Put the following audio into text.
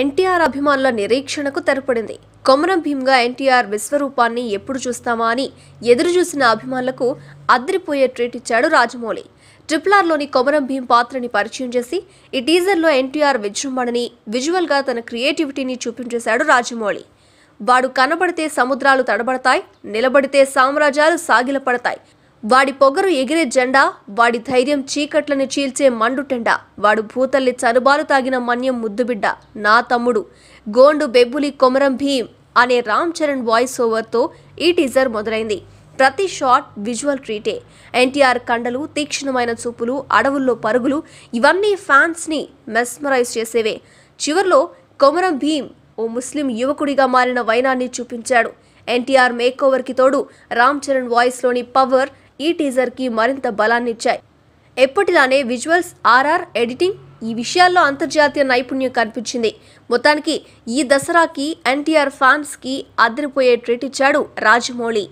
ఎన్టీఆర్ అభిమానుల నిరీక్షణకు తెరపడింది. కొమరం భీమ్గా ఎన్టీఆర్ విశ్వరూపాన్ని ఎప్పుడు చూస్తామా అని ఎదురుచూసిన అభిమానులకు అదిరిపోయే ట్రీట్ ఇచ్చాడు రాజమౌళి. ట్రిపుల్ఆర్లోని కొమరం భీమ్ పాత్రని పరిచయం చేసి ఈ టీజర్లో ఎన్టీఆర్ విజృంభణని విజువల్గా తన క్రియేటివిటీని చూపించేశాడు రాజమౌళి. వాడు కనబడితే సముద్రాలు తడబడతాయి, నిలబడితే సామ్రాజ్యాలు సాగిలపడతాయి. వాడి పొగరు ఎగిరే జెండా, వాడి ధైర్యం చీకట్లను చీల్చే మండుటెండ, వాడు భూతల్లి చనుబాలు తాగిన మన్యం ముద్దుబిడ్డ, నా తమ్ముడు, గోండు బెబ్బులి కొమరం భీమ్ అనే రామ్ చరణ్ వాయిస్ ఓవర్తో ఈ టీజర్ మొదలైంది. ప్రతి షాట్ విజువల్ ట్రీటే. ఎన్టీఆర్ కండలు, తీక్షణమైన చూపులు, అడవుల్లో పరుగులు, ఇవన్నీ ఫ్యాన్స్ని మెస్మరైజ్ చేసేవే. చివరిలో కొమరం భీమ్ ఓ ముస్లిం యువకుడిగా మారిన వైనాన్ని చూపించాడు. ఎన్టీఆర్ మేకోవర్కి తోడు రామ్ చరణ్ వాయిస్లోని పవర్ ఈ టీజర్కి మరింత బలాన్నిచ్చాయి. ఎప్పటిలానే విజువల్స్, ఆర్ఆర్, ఎడిటింగ్, ఈ విషయాల్లో అంతర్జాతీయ నైపుణ్యం కనిపించింది. మొత్తానికి ఈ దసరాకి ఎన్టీఆర్ ఫ్యాన్స్కి అదిరిపోయే ట్రీట్ ఇచ్చాడు రాజమౌళి.